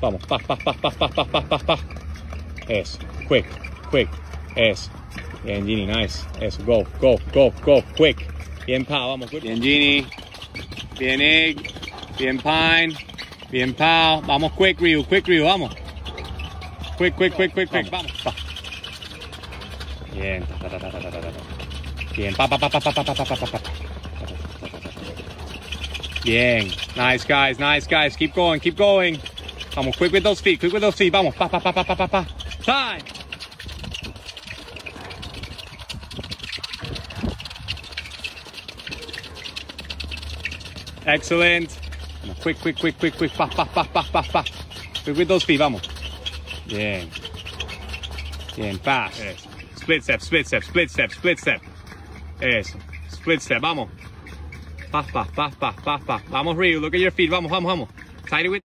Vamos, pa, pa, pa, pa, pa, pa, pa, pa, pa. Eso, quick, quick, eso. Bien, Gini, nice. Eso, go, go, go, go, quick. Bien, pa, vamos, quick. Bien, Gini. Bien, egg. Bien, pine. Bien, pa. Vamos, quick, Ryu, vamos. Quick, quick, quick, quick, quick, vamos, pa. Bien, ta, ta, ta, ta, ta, ta, ta. Bien, pa, pa, pa, pa, pa, pa, pa, pa, pa. Bien, nice guys, keep going. Vamos, quick with those feet, vamos, pa, pa, pa, pa, pa, pa, pa. Time! Excellent. Quick, quick, quick, quick, quick, pa, pa, pa, pa, pa, pa. Quick with those feet, vamos. Bien. Bien, pass. Eso. Split step, split step, split step, split step. Eso, split step, vamos. Pa, pa, pa, pa, pa, pa. Vamos, Ryu, look at your feet, vamos, vamos, vamos. Tighten with.